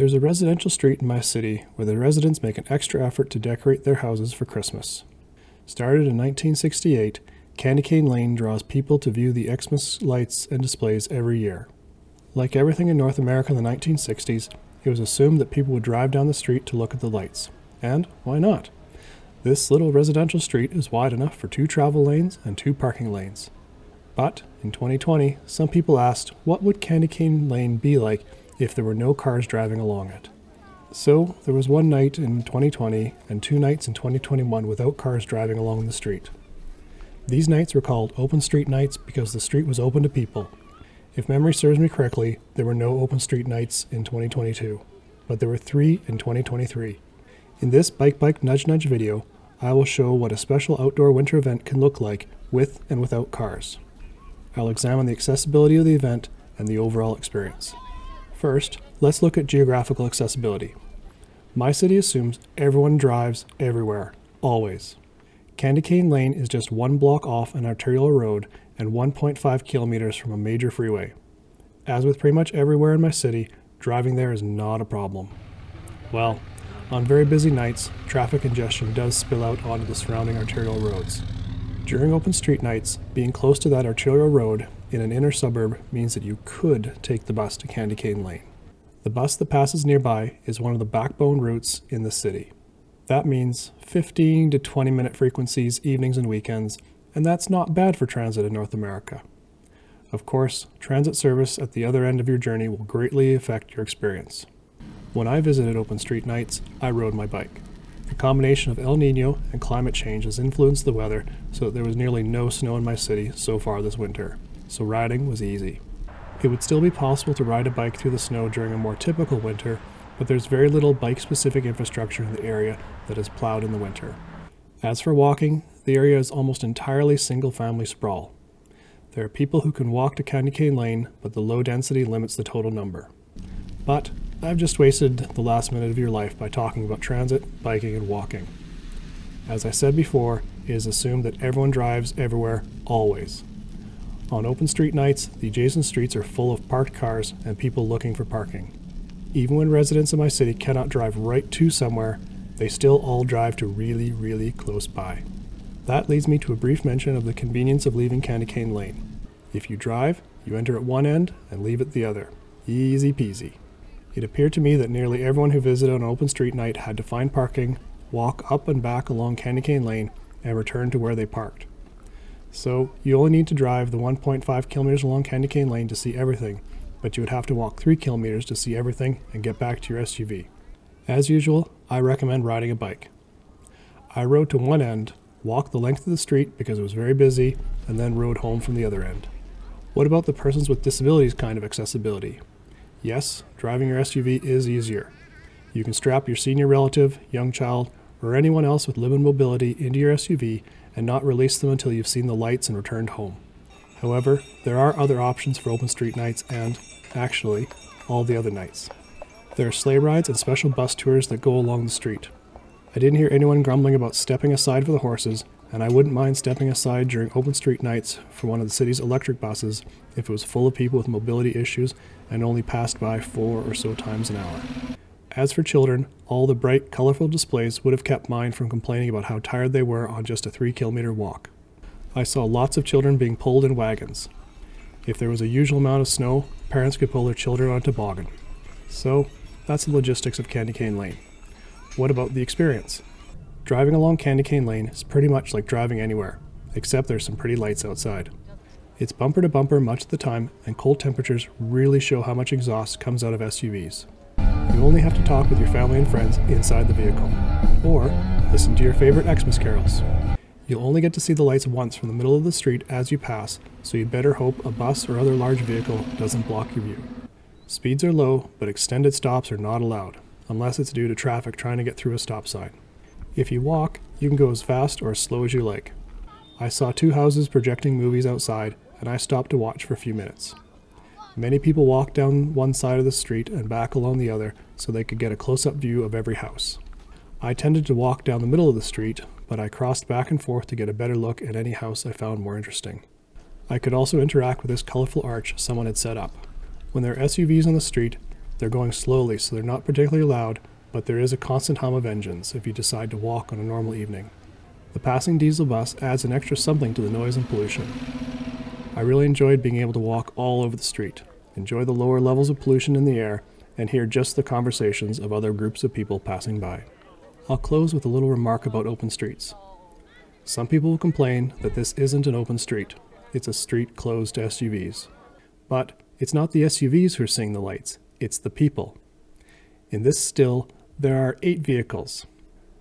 There's a residential street in my city where the residents make an extra effort to decorate their houses for Christmas. Started in 1968, Candy Cane Lane draws people to view the Xmas lights and displays every year. Like everything in North America in the 1960s, it was assumed that people would drive down the street to look at the lights. And why not? This little residential street is wide enough for 2 travel lanes and 2 parking lanes. But in 2020, some people asked, what would Candy Cane Lane be like if there were no cars driving along it? So there was one night in 2020 and 2 nights in 2021 without cars driving along the street. These nights were called open street nights because the street was open to people. If memory serves me correctly, there were no open street nights in 2022, but there were 3 in 2023. In this Bike Bike Nudge Nudge video, I will show what a special outdoor winter event can look like with and without cars. I'll examine the accessibility of the event and the overall experience. First, let's look at geographical accessibility. My city assumes everyone drives everywhere, always. Candy Cane Lane is just 1 block off an arterial road and 1.5 kilometers from a major freeway. As with pretty much everywhere in my city, driving there is not a problem. Well, on very busy nights, traffic congestion does spill out onto the surrounding arterial roads. During open street nights, being close to that arterial road in an inner suburb means that you could take the bus to Candy Cane Lane. The bus that passes nearby is one of the backbone routes in the city. That means 15 to 20-minute frequencies, evenings and weekends, and that's not bad for transit in North America. Of course, transit service at the other end of your journey will greatly affect your experience. When I visited open street nights, I rode my bike. The combination of El Niño and climate change has influenced the weather so that there was nearly no snow in my city so far this winter, so riding was easy. It would still be possible to ride a bike through the snow during a more typical winter, but there's very little bike-specific infrastructure in the area that is plowed in the winter. As for walking, the area is almost entirely single-family sprawl. There are people who can walk to Candy Cane Lane, but the low density limits the total number. But I've just wasted the last minute of your life by talking about transit, biking, and walking. As I said before, it is assumed that everyone drives everywhere, always. On open street nights, the adjacent streets are full of parked cars and people looking for parking. Even when residents of my city cannot drive right to somewhere, they still all drive to really close by. That leads me to a brief mention of the convenience of leaving Candy Cane Lane. If you drive, you enter at one end and leave at the other. Easy peasy. It appeared to me that nearly everyone who visited on open street night had to find parking, walk up and back along Candy Cane Lane, and return to where they parked. So you only need to drive the 1.5 kilometers along Candy Cane Lane to see everything, but you would have to walk 3 kilometers to see everything and get back to your SUV. As usual, I recommend riding a bike. I rode to one end, walked the length of the street because it was very busy, and then rode home from the other end. What about the persons with disabilities kind of accessibility? Yes, driving your SUV is easier. You can strap your senior relative, young child, or anyone else with limited mobility into your SUV and not release them until you've seen the lights and returned home. However, there are other options for open street nights and, actually, all the other nights. There are sleigh rides and special bus tours that go along the street. I didn't hear anyone grumbling about stepping aside for the horses, and I wouldn't mind stepping aside during open street nights for one of the city's electric buses if it was full of people with mobility issues and only passed by 4 or so times an hour. As for children, all the bright, colorful displays would have kept mine from complaining about how tired they were on just a 3-kilometer walk. I saw lots of children being pulled in wagons. If there was a usual amount of snow, parents could pull their children on a toboggan. So that's the logistics of Candy Cane Lane. What about the experience? Driving along Candy Cane Lane is pretty much like driving anywhere, except there's some pretty lights outside. It's bumper to bumper much of the time, and cold temperatures really show how much exhaust comes out of SUVs. You only have to talk with your family and friends inside the vehicle, or listen to your favorite Xmas carols. You'll only get to see the lights once from the middle of the street as you pass, so you better hope a bus or other large vehicle doesn't block your view. Speeds are low, but extended stops are not allowed, unless it's due to traffic trying to get through a stop sign. If you walk, you can go as fast or as slow as you like. I saw 2 houses projecting movies outside, and I stopped to watch for a few minutes. Many people walked down one side of the street and back along the other so they could get a close-up view of every house. I tended to walk down the middle of the street, but I crossed back and forth to get a better look at any house I found more interesting. I could also interact with this colorful arch someone had set up. When there are SUVs on the street, They're going slowly, so they're not particularly loud, but there is a constant hum of engines if you decide to walk on a normal evening. The passing diesel bus adds an extra something to the noise and pollution. I really enjoyed being able to walk all over the street, enjoy the lower levels of pollution in the air, and hear just the conversations of other groups of people passing by. I'll close with a little remark about open streets. Some people will complain that this isn't an open street, it's a street closed to SUVs. But it's not the SUVs who are seeing the lights, it's the people. In this still, there are 8 vehicles.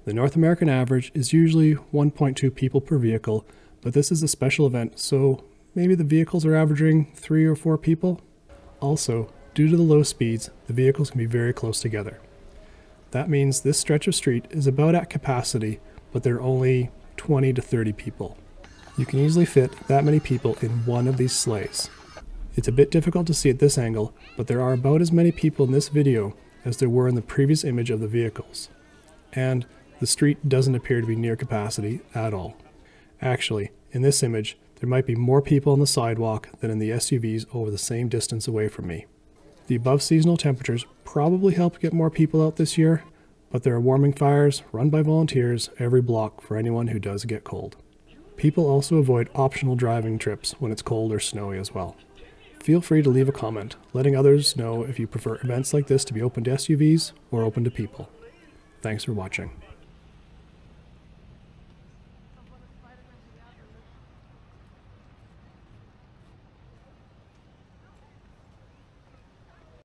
The North American average is usually 1.2 people per vehicle, but this is a special event, so maybe the vehicles are averaging 3 or 4 people. Also, due to the low speeds, the vehicles can be very close together. That means this stretch of street is about at capacity, but there are only 20 to 30 people. You can easily fit that many people in one of these sleighs. It's a bit difficult to see at this angle, but there are about as many people in this video as there were in the previous image of the vehicles. And the street doesn't appear to be near capacity at all. Actually, in this image, there might be more people on the sidewalk than in the SUVs over the same distance away from me. The above seasonal temperatures probably helped get more people out this year, but there are warming fires run by volunteers every block for anyone who does get cold. People also avoid optional driving trips when it's cold or snowy as well. Feel free to leave a comment, letting others know if you prefer events like this to be open to SUVs or open to people. Thanks for watching.